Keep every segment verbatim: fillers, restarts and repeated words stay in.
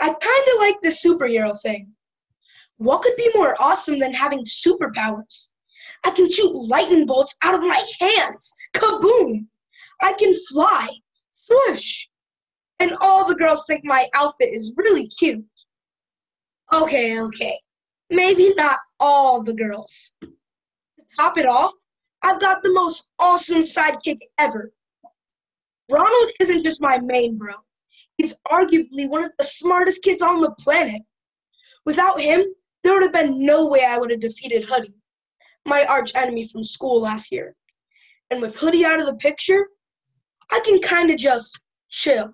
I kind of like the superhero thing. What could be more awesome than having superpowers? I can shoot lightning bolts out of my hands. Kaboom! I can fly. Swoosh! And all the girls think my outfit is really cute. Okay, okay. Maybe not all the girls. To top it off, I've got the most awesome sidekick ever. Ronald isn't just my main bro. He's arguably one of the smartest kids on the planet. Without him, there would have been no way I would have defeated Hoodie, my archenemy from school last year. And with Hoodie out of the picture, I can kind of just chill.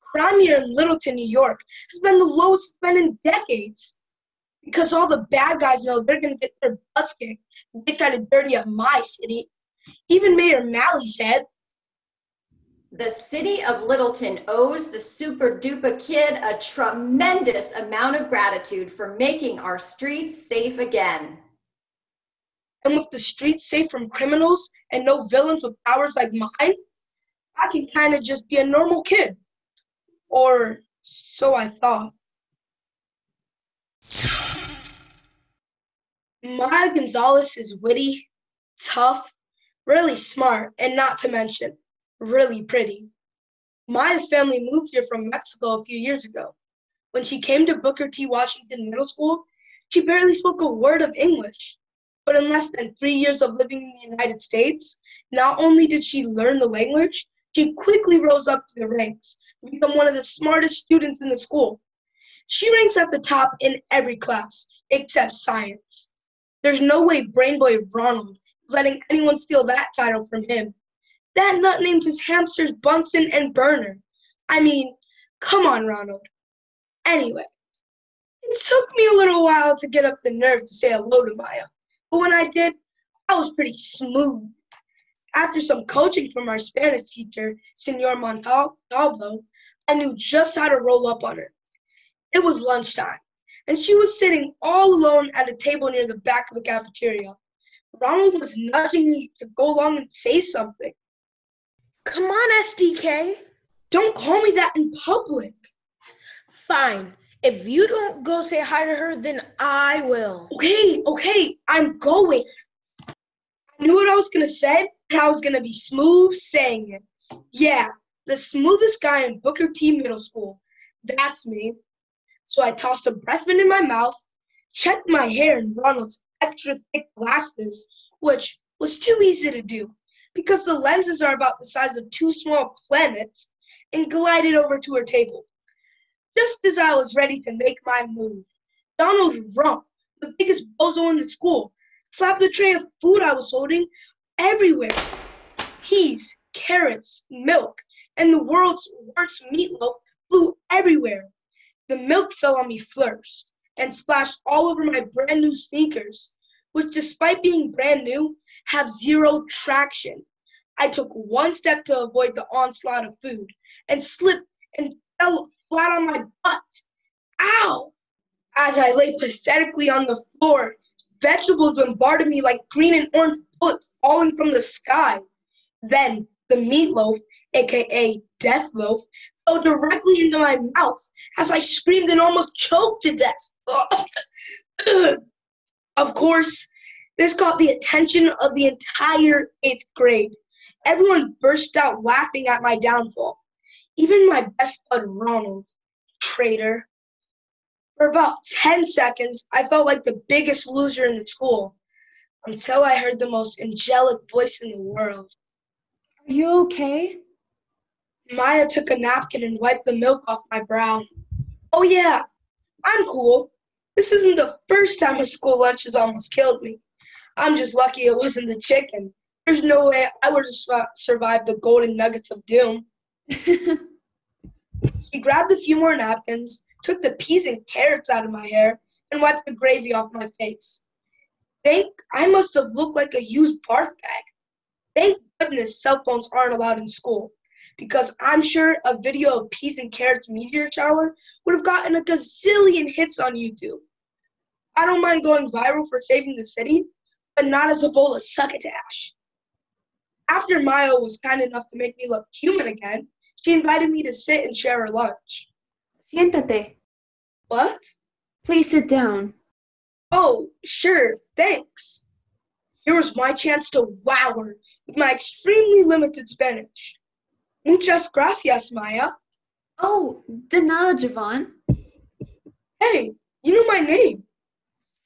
Crime here in Littleton, New York has been the lowest it's been in decades because all the bad guys know they're going to get their butts kicked if they try to dirty up my city. Even Mayor Malley said, "The city of Littleton owes the super duper kid a tremendous amount of gratitude for making our streets safe again." And with the streets safe from criminals and no villains with powers like mine, I can kind of just be a normal kid. Or so I thought. Maya Gonzalez is witty, tough, really smart, and not to mention, really pretty. Maya's family moved here from Mexico a few years ago. When she came to Booker T. Washington Middle School, she barely spoke a word of English. But in less than three years of living in the United States, not only did she learn the language, she quickly rose up to the ranks to become one of the smartest students in the school. She ranks at the top in every class, except science. There's no way Brain Boy Ronald is letting anyone steal that title from him. That nut named his hamsters Bunsen and Burner. I mean, come on, Ronald. Anyway, it took me a little while to get up the nerve to say hello to Maya, but when I did, I was pretty smooth. After some coaching from our Spanish teacher, Senor Montalvo, I knew just how to roll up on her. It was lunchtime, and she was sitting all alone at a table near the back of the cafeteria. Ronald was nudging me to go along and say something. "Come on, S D K. Don't call me that in public." "Fine. If you don't go say hi to her, then I will." Okay, okay, I'm going. I knew what I was going to say, and I was going to be smooth saying it. Yeah, the smoothest guy in Booker T. Middle School. That's me. So I tossed a breathman in my mouth, checked my hair in Ronald's extra thick glasses, which was too easy to do, because the lenses are about the size of two small planets, and glided over to her table. Just as I was ready to make my move, Donald Rump, the biggest bozo in the school, slapped the tray of food I was holding everywhere. Peas, carrots, milk, and the world's worst meatloaf flew everywhere. The milk fell on me first and splashed all over my brand new sneakers, which despite being brand new, have zero traction. I took one step to avoid the onslaught of food and slipped and fell flat on my butt. Ow! As I lay pathetically on the floor, vegetables bombarded me like green and orange bullets falling from the sky. Then the meatloaf, aka death loaf, fell directly into my mouth as I screamed and almost choked to death. Of course, this caught the attention of the entire eighth grade. Everyone burst out laughing at my downfall. Even my best bud, Ronald, traitor. For about ten seconds, I felt like the biggest loser in the school, until I heard the most angelic voice in the world. "Are you okay?" Maya took a napkin and wiped the milk off my brow. "Oh yeah, I'm cool. This isn't the first time a school lunch has almost killed me. I'm just lucky it wasn't the chicken. There's no way I would have survived the golden nuggets of doom." She grabbed a few more napkins, took the peas and carrots out of my hair, and wiped the gravy off my face. Think I must have looked like a used barf bag. Thank goodness cell phones aren't allowed in school, because I'm sure a video of peas and carrots meteor shower would have gotten a gazillion hits on YouTube. I don't mind going viral for saving the city, but not as a bowl of succotash. After Maya was kind enough to make me look human again, she invited me to sit and share her lunch. Siéntate. What? Please sit down. Oh, sure, thanks. Here was my chance to wow her with my extremely limited Spanish. Muchas gracias, Maya. Oh, de nada, Javon. Hey, you know my name.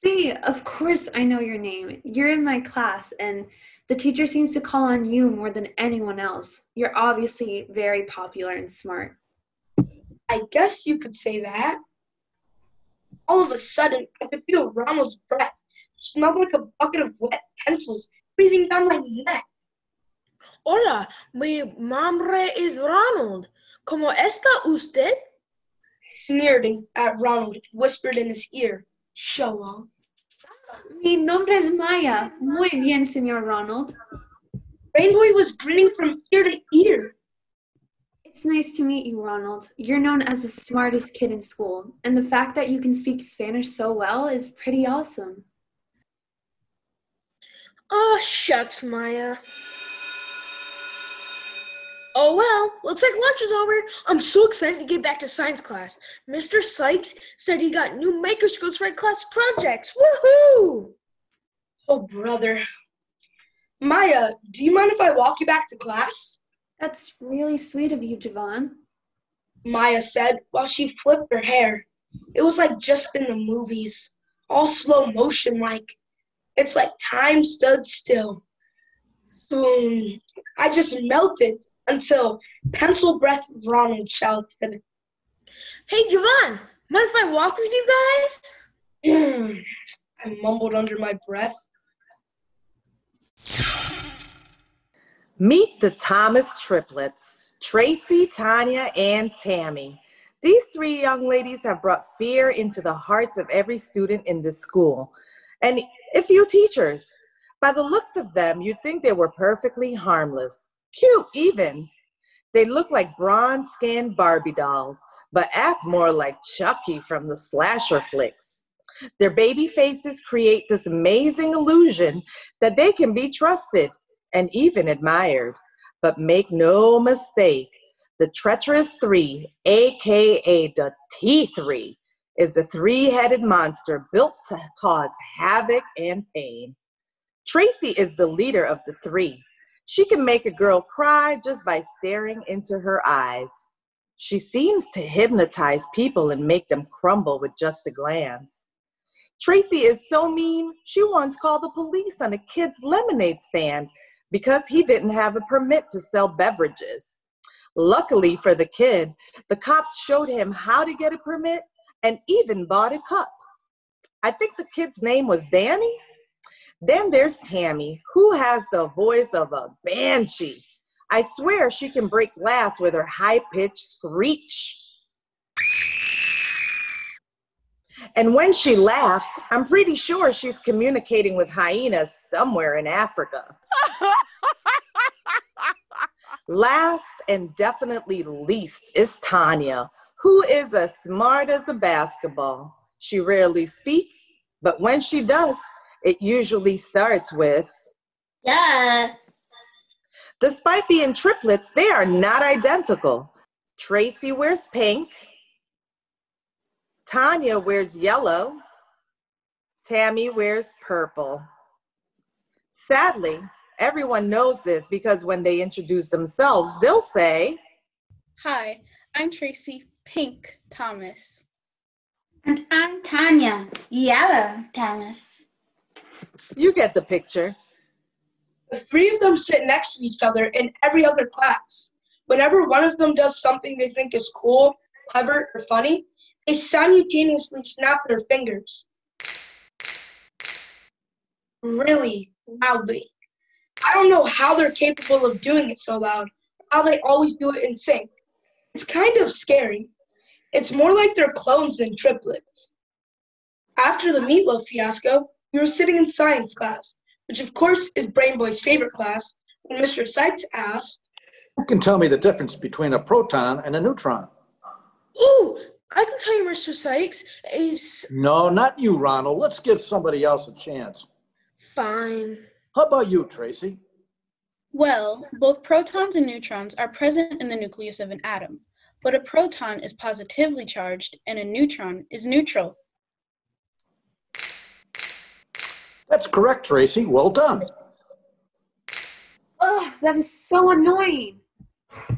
See, of course I know your name. You're in my class, and the teacher seems to call on you more than anyone else. You're obviously very popular and smart. I guess you could say that. All of a sudden, I could feel Ronald's breath. It smelled like a bucket of wet pencils breathing down my neck. Hola, mi nombre es Ronald. ¿Cómo está usted? Sneered at Ronald and whispered in his ear, "Show off." Mi nombre es Maya. Muy bien, Senor Ronald. Rainboy was grinning from ear to ear. It's nice to meet you, Ronald. You're known as the smartest kid in school, and the fact that you can speak Spanish so well is pretty awesome. Oh, shucks, Maya. Oh, well, looks like lunch is over. I'm so excited to get back to science class. Mister Sykes said he got new microscopes for class projects. Woohoo! Oh, brother. Maya, do you mind if I walk you back to class? That's really sweet of you, Javon. Maya said while she flipped her hair. It was like just in the movies, all slow motion like. It's like time stood still. Swoon. I just melted. Until pencil breath Ronald shouted, "Hey, Javon, mind if I walk with you guys?" I mumbled under my breath. Meet the Thomas triplets, Tracy, Tanya, and Tammy. These three young ladies have brought fear into the hearts of every student in this school, and a few teachers. By the looks of them, you'd think they were perfectly harmless. Cute, even. They look like bronze-skinned Barbie dolls, but act more like Chucky from the slasher flicks. Their baby faces create this amazing illusion that they can be trusted and even admired. But make no mistake, the treacherous three, a k a the T three, is a three-headed monster built to cause havoc and pain. Tracy is the leader of the three. She can make a girl cry just by staring into her eyes. She seems to hypnotize people and make them crumble with just a glance. Tracy is so mean, she once called the police on a kid's lemonade stand because he didn't have a permit to sell beverages. Luckily for the kid, the cops showed him how to get a permit and even bought a cup. I think the kid's name was Danny. Then there's Tammy, who has the voice of a banshee. I swear she can break glass with her high-pitched screech. And when she laughs, I'm pretty sure she's communicating with hyenas somewhere in Africa. Last and definitely least is Tanya, who is as smart as a basketball. She rarely speaks, but when she does, it usually starts with, "Yeah." Despite being triplets, they are not identical. Tracy wears pink. Tanya wears yellow. Tammy wears purple. Sadly, everyone knows this because when they introduce themselves, they'll say, "Hi, I'm Tracy Pink Thomas." "And I'm Tanya Yellow Thomas." You get the picture. The three of them sit next to each other in every other class. Whenever one of them does something they think is cool, clever, or funny, they simultaneously snap their fingers. Really loudly. I don't know how they're capable of doing it so loud, or how they always do it in sync. It's kind of scary. It's more like they're clones than triplets. After the meatloaf fiasco, we were sitting in science class, which of course is Brain Boy's favorite class, when Mister Sykes asked, "Who can tell me the difference between a proton and a neutron?" "Ooh, I can tell you, Mister Sykes, is..." "No, not you, Ronald. Let's give somebody else a chance." "Fine. How about you, Tracy?" "Well, both protons and neutrons are present in the nucleus of an atom. but a proton is positively charged and a neutron is neutral. That's correct, Tracy. Well done. Ugh, that is so annoying.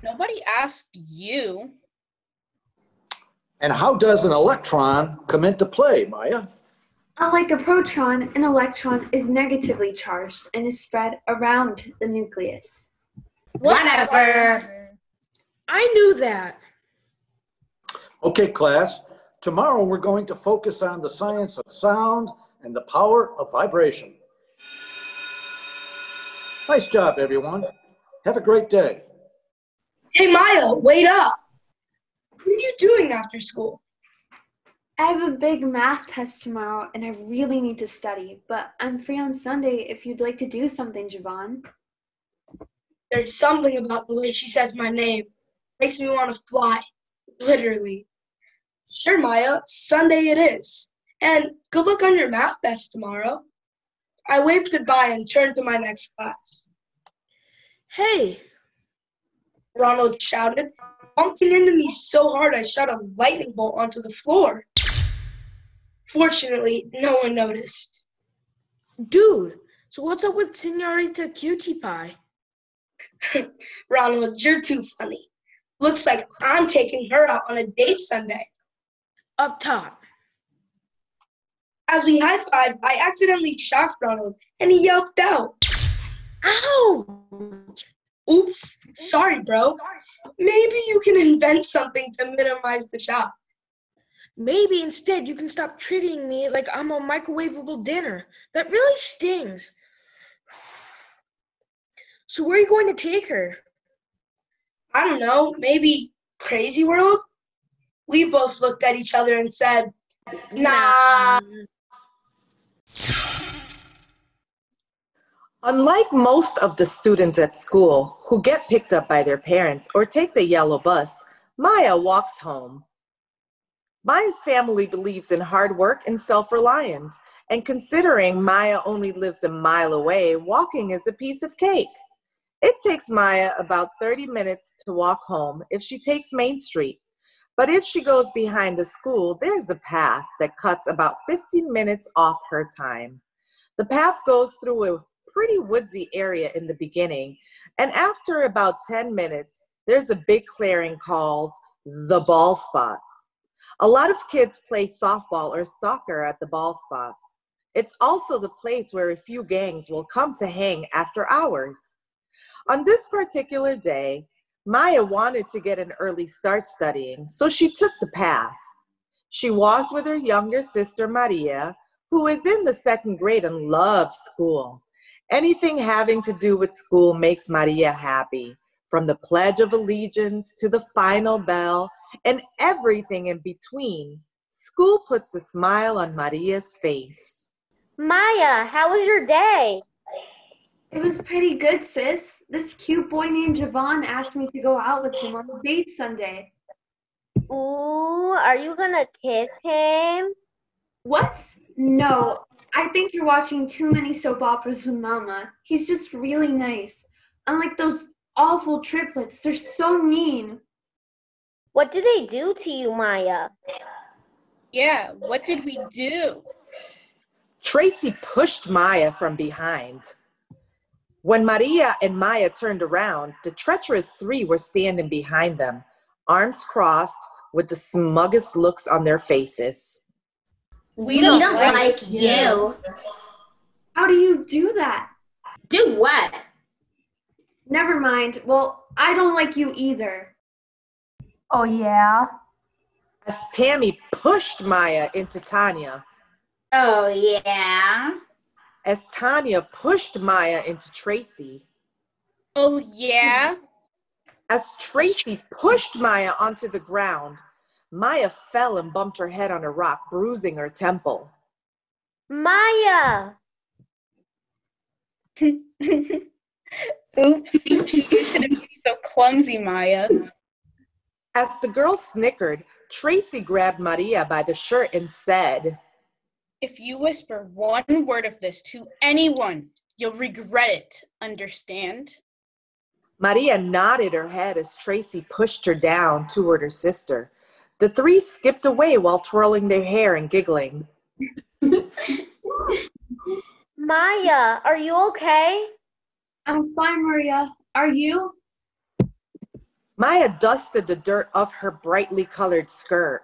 Nobody asked you. And how does an electron come into play, Maya? Unlike a proton, an electron is negatively charged and is spread around the nucleus. Whatever! I knew that. Okay, class. Tomorrow we're going to focus on the science of sound and the power of vibration. Nice job, everyone. Have a great day. Hey, Maya, wait up. What are you doing after school? I have a big math test tomorrow, and I really need to study, but I'm free on Sunday if you'd like to do something, Javon. There's something about the way she says my name. Makes me want to fly, literally. Sure, Maya, Sunday it is. And good luck on your math test tomorrow. I waved goodbye and turned to my next class. Hey, Ronald shouted, bumping into me so hard I shot a lightning bolt onto the floor. Fortunately, no one noticed. Dude, so what's up with Senorita Cutie Pie? Ronald, you're too funny. Looks like I'm taking her out on a date Sunday. Up top. As we high-fived, I accidentally shocked Ronald, and he yelped out. Ow! Oops, sorry, bro. Maybe you can invent something to minimize the shock. Maybe instead you can stop treating me like I'm a microwavable dinner. That really stings. So where are you going to take her? I don't know, maybe Crazy World? We both looked at each other and said, nah. Unlike most of the students at school who get picked up by their parents or take the yellow bus, Maya walks home. Maya's family believes in hard work and self-reliance, and considering Maya only lives a mile away, walking is a piece of cake. It takes Maya about thirty minutes to walk home if she takes Main Street. But if she goes behind the school, there's a path that cuts about fifteen minutes off her time. The path goes through a pretty woodsy area in the beginning, and after about ten minutes, there's a big clearing called the Ball Spot. A lot of kids play softball or soccer at the Ball Spot. It's also the place where a few gangs will come to hang after hours. On this particular day, Maya wanted to get an early start studying, so she took the path. She walked with her younger sister, Maria, who is in the second grade and loves school. Anything having to do with school makes Maria happy, from the Pledge of Allegiance to the final bell and everything in between. School puts a smile on Maria's face. Maya, how was your day? It was pretty good, sis. This cute boy named Javon asked me to go out with him on a date Sunday. Ooh, are you gonna kiss him? What? No, I think you're watching too many soap operas with Mama. He's just really nice. Unlike those awful triplets, they're so mean. What did they do to you, Maya? Yeah, what did we do? Tracy pushed Maya from behind. When Maria and Maya turned around, the treacherous three were standing behind them, arms crossed, with the smuggest looks on their faces. We, we don't, don't like, like you. How do you do that? Do what? Never mind. Well, I don't like you either. Oh, yeah? As Tammy pushed Maya into Tanya. Oh, yeah? As Tanya pushed Maya into Tracy. Oh, yeah? As Tracy pushed Maya onto the ground, Maya fell and bumped her head on a rock, bruising her temple. Maya! Oops, you shouldn't be so clumsy, Maya. As the girl snickered, Tracy grabbed Maria by the shirt and said, if you whisper one word of this to anyone, you'll regret it, understand? Maria nodded her head as Tracy pushed her down toward her sister. The three skipped away while twirling their hair and giggling. Maya, are you okay? I'm fine, Maria. Are you? Maya dusted the dirt off her brightly colored skirt.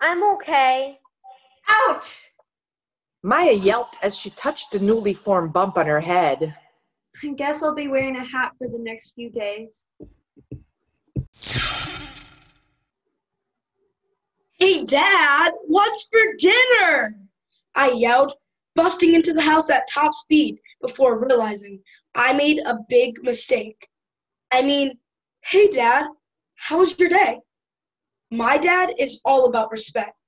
I'm okay. Ouch! Maya yelped as she touched the newly formed bump on her head. I guess I'll be wearing a hat for the next few days. Hey, Dad, what's for dinner? I yelled, busting into the house at top speed before realizing I made a big mistake. I mean, hey, Dad, how was your day? My dad is all about respect.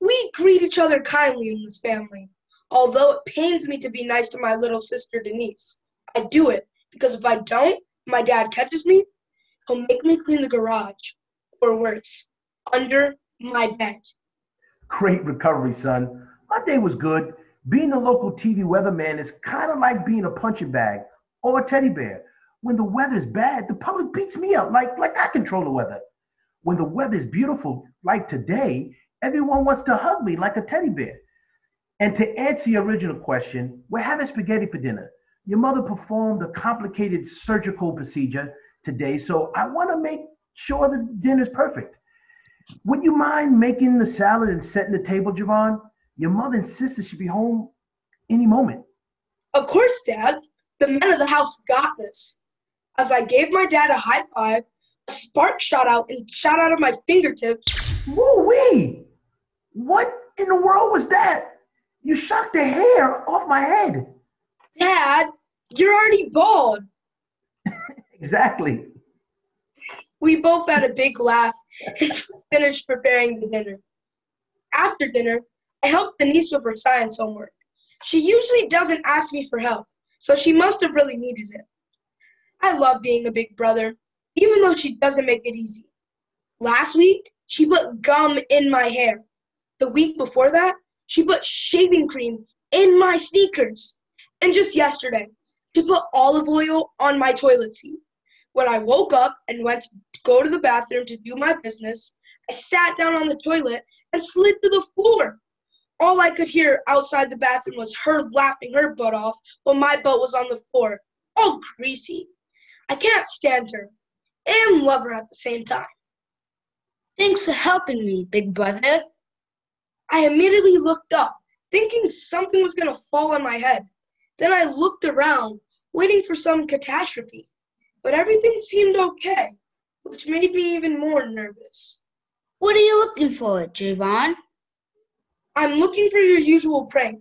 We greet each other kindly in this family, although it pains me to be nice to my little sister Denise. I do it because if I don't, my dad catches me, he'll make me clean the garage, or worse, under my bed. Great recovery, son. My day was good. Being a local T V weatherman is kind of like being a punching bag or a teddy bear. When the weather's bad, the public beats me up like, like I control the weather. When the weather's beautiful, like today, everyone wants to hug me like a teddy bear. And to answer your original question, we're having spaghetti for dinner. Your mother performed a complicated surgical procedure today, so I want to make sure the dinner's perfect. Would you mind making the salad and setting the table, Javon? Your mother and sister should be home any moment. Of course, Dad. The men of the house got this. As I gave my dad a high five, a spark shot out and shot out of my fingertips. Woo-wee! What in the world was that? You shot the hair off my head. Dad, you're already bald. Exactly. We both had a big laugh and finished preparing the dinner. After dinner, I helped Denise with her science homework. She usually doesn't ask me for help, so she must have really needed it. I love being a big brother, even though she doesn't make it easy. Last week, she put gum in my hair. The week before that, she put shaving cream in my sneakers. And just yesterday, she put olive oil on my toilet seat. When I woke up and went to go to the bathroom to do my business, I sat down on the toilet and slid to the floor. All I could hear outside the bathroom was her laughing her butt off while my butt was on the floor, all greasy. I can't stand her and love her at the same time. Thanks for helping me, big brother. I immediately looked up, thinking something was going to fall on my head. Then I looked around, waiting for some catastrophe. But everything seemed okay, which made me even more nervous. What are you looking for, Javon? I'm looking for your usual prank.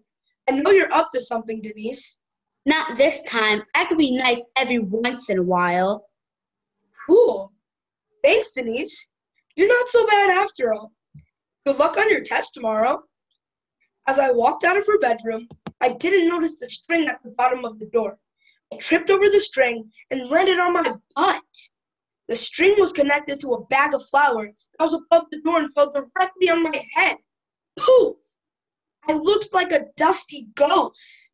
I know you're up to something, Denise. Not this time. I can be nice every once in a while. Cool. Thanks, Denise. You're not so bad after all. Good luck on your test tomorrow. As I walked out of her bedroom, I didn't notice the string at the bottom of the door. I tripped over the string and landed on my butt. The string was connected to a bag of flour that was above the door and fell directly on my head. Poof! I looked like a dusty ghost.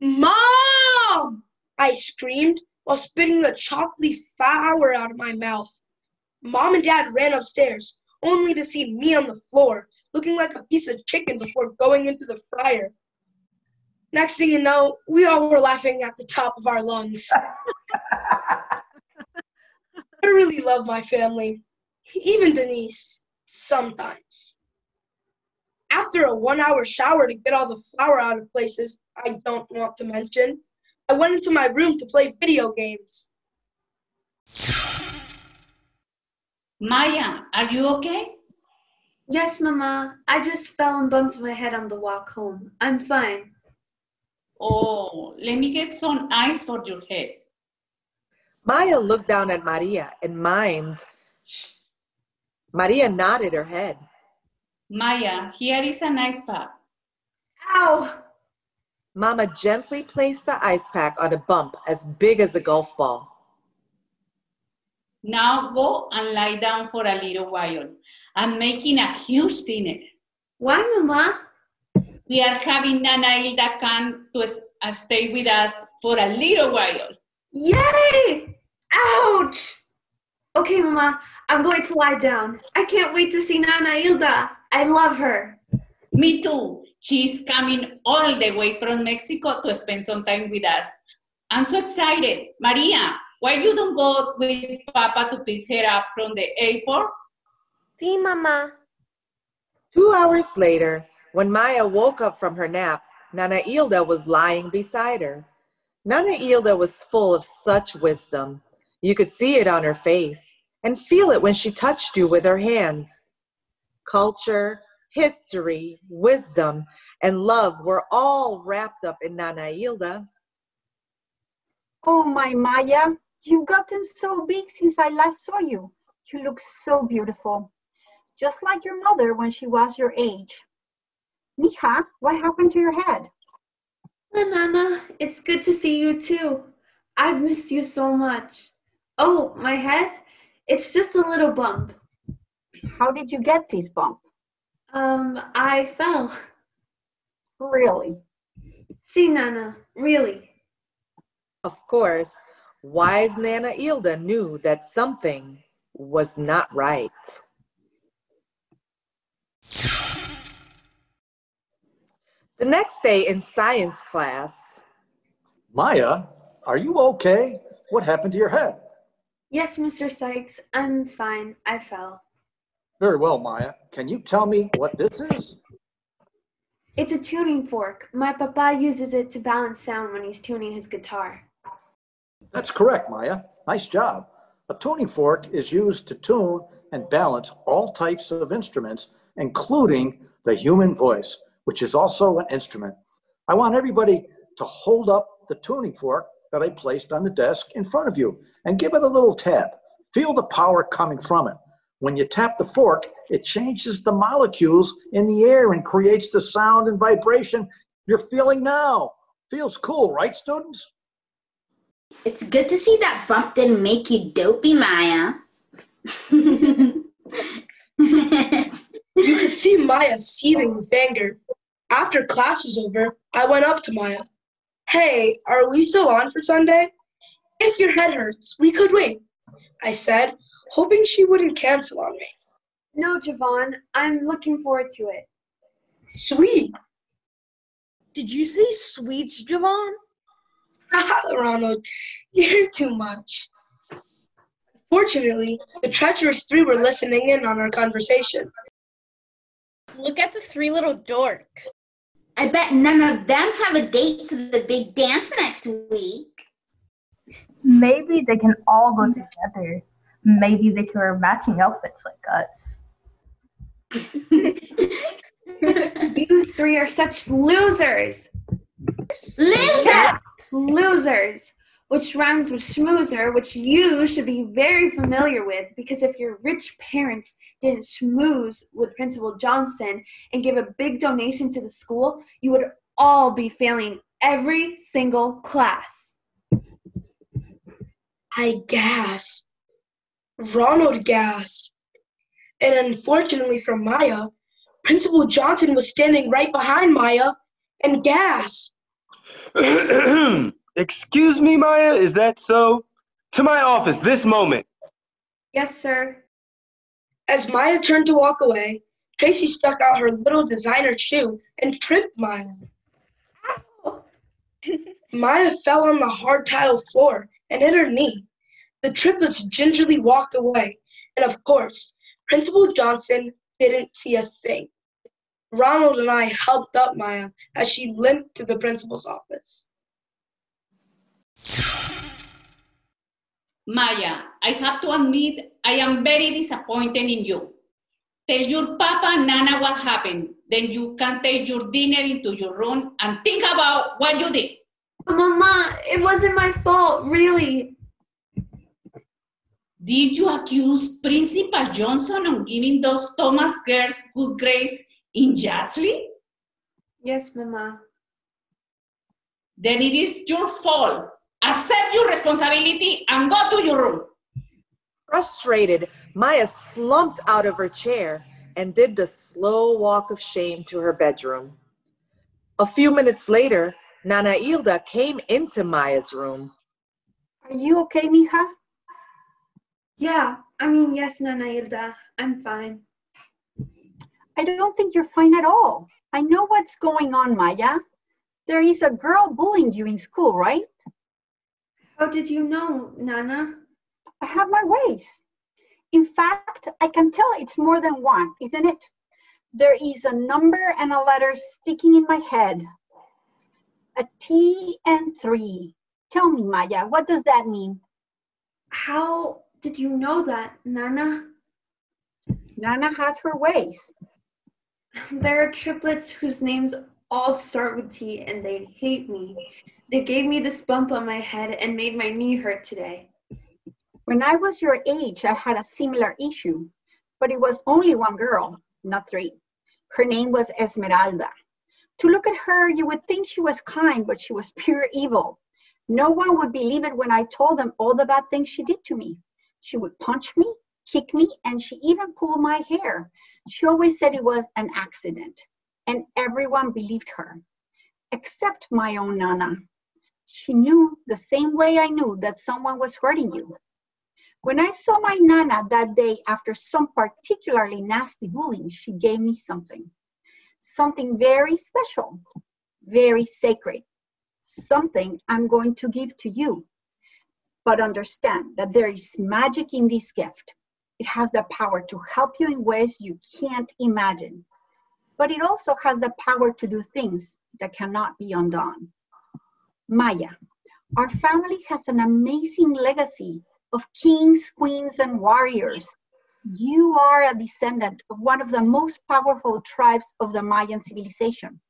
Mom! I screamed while spitting the chocolate flour out of my mouth. Mom and Dad ran upstairs, only to see me on the floor, looking like a piece of chicken before going into the fryer. Next thing you know, we all were laughing at the top of our lungs. I really love my family, even Denise, sometimes. After a one-hour shower to get all the flour out of places I don't want to mention, I went into my room to play video games. Maya, are you okay? Yes, Mama. I just fell and bumped my head on the walk home. I'm fine. Oh, let me get some ice for your head. Maya looked down at Maria and mimed. Shh. Maria nodded her head. Maya, here is an ice pack. Ow! Mama gently placed the ice pack on a bump as big as a golf ball. Now go and lie down for a little while. I'm making a huge dinner. Why, Mama? We are having Nana Hilda come to stay with us for a little while. Yay! Ouch! Okay, Mama, I'm going to lie down. I can't wait to see Nana Hilda. I love her. Me too. She's coming all the way from Mexico to spend some time with us. I'm so excited. Maria, why you don't go with Papa to pick her up from the airport? Sí, Mama. Two hours later, when Maya woke up from her nap, Nana Hilda was lying beside her. Nana Hilda was full of such wisdom. You could see it on her face and feel it when she touched you with her hands. Culture, history, wisdom, and love were all wrapped up in Nana Hilda. Oh, my Maya, you've gotten so big since I last saw you. You look so beautiful, just like your mother when she was your age. Mija, what happened to your head? Nana, it's good to see you too. I've missed you so much. Oh, my head? It's just a little bump. How did you get this bump? Um, I fell. Really? See, Nana, really. Of course, wise Nana Hilda knew that something was not right. The next day in science class. Maya, are you okay? What happened to your head? Yes, Mister Sykes, I'm fine. I fell. Very well, Maya. Can you tell me what this is? It's a tuning fork. My papa uses it to balance sound when he's tuning his guitar. That's correct, Maya. Nice job. A tuning fork is used to tune and balance all types of instruments, including the human voice, which is also an instrument. I want everybody to hold up the tuning fork that I placed on the desk in front of you and give it a little tap. Feel the power coming from it. When you tap the fork, it changes the molecules in the air and creates the sound and vibration you're feeling now. Feels cool, right, students? It's good to see that bump didn't make you dopey, Maya. You could see Maya seething with anger. After class was over, I went up to Maya. Hey, are we still on for Sunday? If your head hurts, we could wait, I said, hoping she wouldn't cancel on me. No, Javon, I'm looking forward to it. Sweet. Did you say sweets, Javon? Haha, Ronald, you're too much. Fortunately, the treacherous three were listening in on our conversation. Look at the three little dorks. I bet none of them have a date for the big dance next week. Maybe they can all go together. Maybe they can wear matching outfits like us. You three are such losers. Losers! Losers, which rhymes with schmoozer, which you should be very familiar with, because if your rich parents didn't schmooze with Principal Johnson and give a big donation to the school, you would all be failing every single class. I gasped. Ronald gasped. And unfortunately for Maya, Principal Johnson was standing right behind Maya and gasped. Excuse me, Maya, is that so? To my office, this moment. Yes, sir. As Maya turned to walk away, Tracy stuck out her little designer shoe and tripped Maya. Ow. Maya fell on the hard tile floor and hit her knee. The triplets gingerly walked away, and of course, Principal Johnson didn't see a thing. Ronald and I helped up Maya as she limped to the principal's office. Maya, I have to admit, I am very disappointed in you. Tell your papa and Nana what happened. Then you can take your dinner into your room and think about what you did. Mama, it wasn't my fault, really. Did you accuse Principal Johnson of giving those Thomas girls good grades unjustly? Yes, Mama. Then it is your fault. Accept your responsibility and go to your room. Frustrated, Maya slumped out of her chair and did the slow walk of shame to her bedroom. A few minutes later, Nana Hilda came into Maya's room. Are you okay, mija? Yeah, I mean, yes, Nana Hilda, I'm fine. I don't think you're fine at all. I know what's going on, Maya. There is a girl bullying you in school, right? How did you know, Nana? I have my ways. In fact, I can tell it's more than one, isn't it? There is a number and a letter sticking in my head. A T and three. Tell me, Maya, what does that mean? How did you know that, Nana? Nana has her ways. There are triplets whose names all start with T and they hate me. They gave me this bump on my head and made my knee hurt today. When I was your age, I had a similar issue, but it was only one girl, not three. Her name was Esmeralda. To look at her, you would think she was kind, but she was pure evil. No one would believe it when I told them all the bad things she did to me. She would punch me, kick me, and she even pulled my hair. She always said it was an accident, and everyone believed her, except my own Nana. She knew the same way I knew that someone was hurting you. When I saw my Nana that day after some particularly nasty bullying, she gave me something. Something very special, very sacred. Something I'm going to give to you. But understand that there is magic in this gift. It has the power to help you in ways you can't imagine. But it also has the power to do things that cannot be undone. Maya, our family has an amazing legacy of kings, queens, and warriors. You are a descendant of one of the most powerful tribes of the Mayan civilization,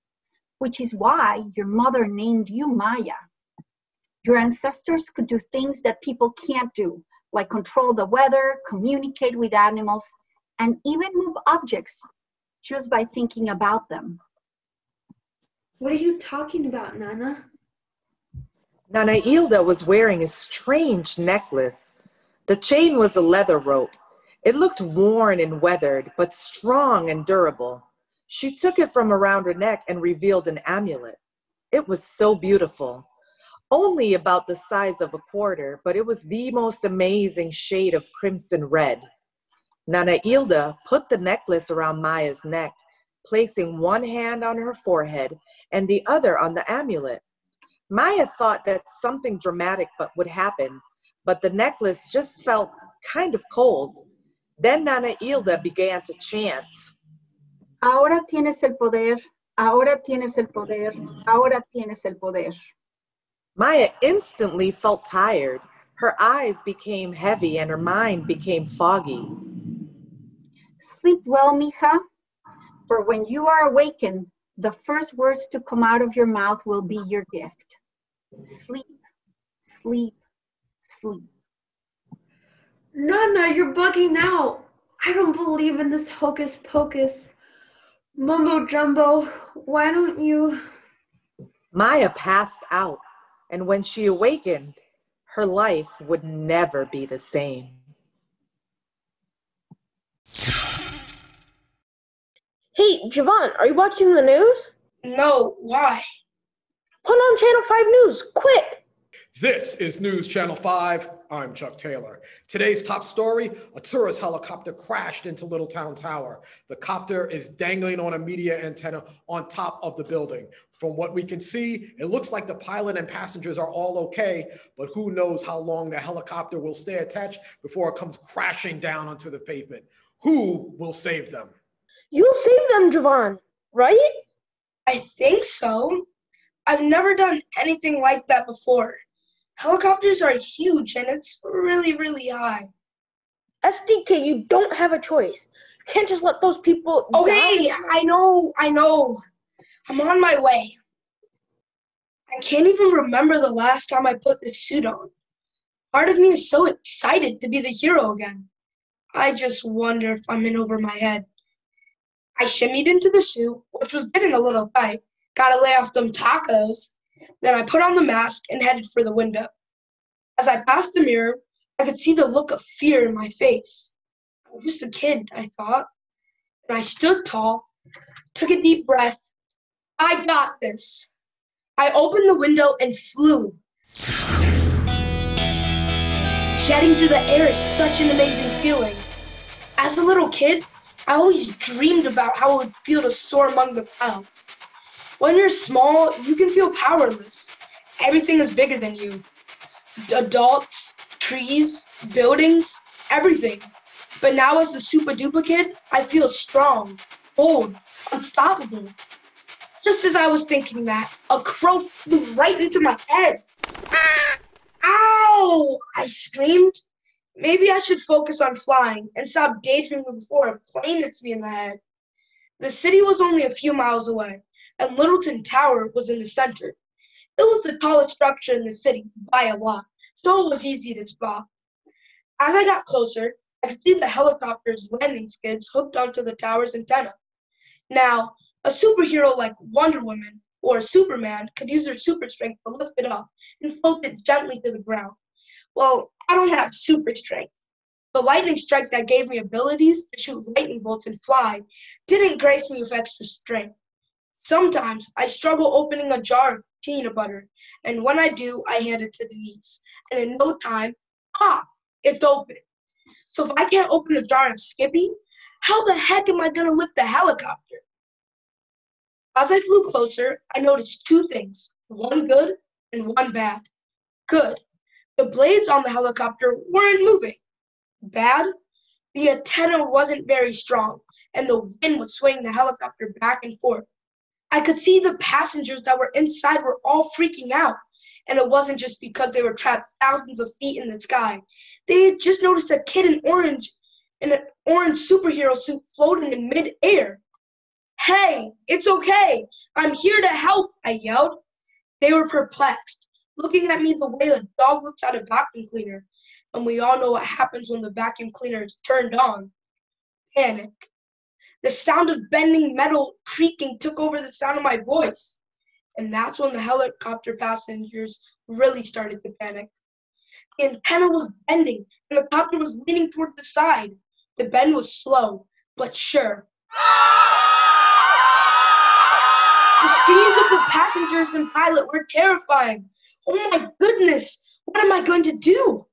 which is why your mother named you Maya. Your ancestors could do things that people can't do, like control the weather, communicate with animals, and even move objects just by thinking about them. What are you talking about, Nana? Nana Hilda was wearing a strange necklace. The chain was a leather rope. It looked worn and weathered, but strong and durable. She took it from around her neck and revealed an amulet. It was so beautiful. Only about the size of a quarter, but it was the most amazing shade of crimson red. Nana Hilda put the necklace around Maya's neck, placing one hand on her forehead and the other on the amulet. Maya thought that something dramatic but would happen, but the necklace just felt kind of cold. Then Nana Hilda began to chant. Ahora tienes el poder, ahora tienes el poder, ahora tienes el poder. Maya instantly felt tired. Her eyes became heavy and her mind became foggy. Sleep well, mija, for when you are awakened, the first words to come out of your mouth will be your gift. Sleep, sleep, sleep. Nana, you're bugging out. I don't believe in this hocus pocus. Mumbo jumbo, why don't you? Maya passed out. And when she awakened, her life would never be the same. Hey, Javon, are you watching the news? No, why? Put on Channel five News, quick! This is News Channel five. I'm Chuck Taylor. Today's top story, a tourist helicopter crashed into Little Town Tower. The copter is dangling on a media antenna on top of the building. From what we can see, it looks like the pilot and passengers are all okay, but who knows how long the helicopter will stay attached before it comes crashing down onto the pavement. Who will save them? You'll save them, Javon, right? I think so. I've never done anything like that before. Helicopters are huge and it's really, really high. S D K, you don't have a choice. You can't just let those people okay, die. I know, I know. I'm on my way. I can't even remember the last time I put this suit on. Part of me is so excited to be the hero again. I just wonder if I'm in over my head. I shimmied into the suit, which was getting a little tight. Gotta lay off them tacos. Then I put on the mask and headed for the window. As I passed the mirror, I could see the look of fear in my face. I'm just a kid, I thought. And I stood tall, took a deep breath, I got this. I opened the window and flew. jetting through the air is such an amazing feeling. As a little kid, I always dreamed about how it would feel to soar among the clouds. When you're small, you can feel powerless. Everything is bigger than you. Adults, trees, buildings, everything. But now as the Super Duper Kid, I feel strong, bold, unstoppable. Just as I was thinking that, a crow flew right into my head. Ah! Ow! I screamed. Maybe I should focus on flying and stop daydreaming before a plane hits me in the head. The city was only a few miles away, and Littleton Tower was in the center. It was the tallest structure in the city by a lot, so it was easy to spot. As I got closer, I could see the helicopter's landing skids hooked onto the tower's antenna. Now, a superhero like Wonder Woman or Superman could use their super strength to lift it up and float it gently to the ground. Well, I don't have super strength. The lightning strike that gave me abilities to shoot lightning bolts and fly didn't grace me with extra strength. Sometimes I struggle opening a jar of peanut butter, and when I do, I hand it to Denise, and in no time, ah, it's open. So if I can't open a jar of Skippy, how the heck am I going to lift the helicopter? As I flew closer, I noticed two things, one good and one bad. Good, the blades on the helicopter weren't moving. Bad, the antenna wasn't very strong, and the wind was swaying the helicopter back and forth. I could see the passengers that were inside were all freaking out, and it wasn't just because they were trapped thousands of feet in the sky. They had just noticed a kid in orange, in an orange superhero suit floating in mid-air. Hey, it's okay. I'm here to help, I yelled. They were perplexed, looking at me the way a dog looks at a vacuum cleaner. And we all know what happens when the vacuum cleaner is turned on. Panic. The sound of bending metal creaking took over the sound of my voice. And that's when the helicopter passengers really started to panic. The antenna was bending, and the copter was leaning towards the side. The bend was slow, but sure. The screams of the passengers and pilot were terrifying. Oh my goodness, what am I going to do?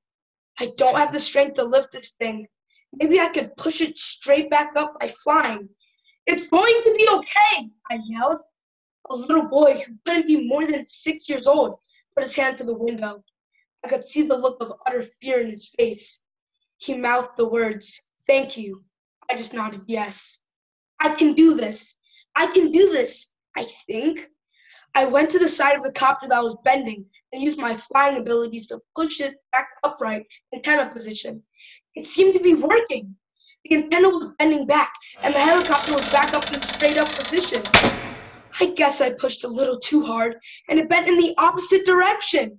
I don't have the strength to lift this thing. Maybe I could push it straight back up by flying. It's going to be okay, I yelled. A little boy who couldn't be more than six years old put his hand to the window. I could see the look of utter fear in his face. He mouthed the words, "Thank you." I just nodded yes. I can do this. I can do this. I think. I went to the side of the copter that was bending and used my flying abilities to push it back upright in antenna position. It seemed to be working. The antenna was bending back and the helicopter was back up in straight up position. I guess I pushed a little too hard and it bent in the opposite direction.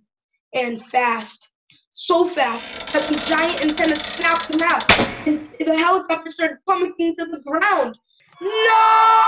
And fast. So fast that the giant antenna snapped in half and the helicopter started plummeting to the ground. No!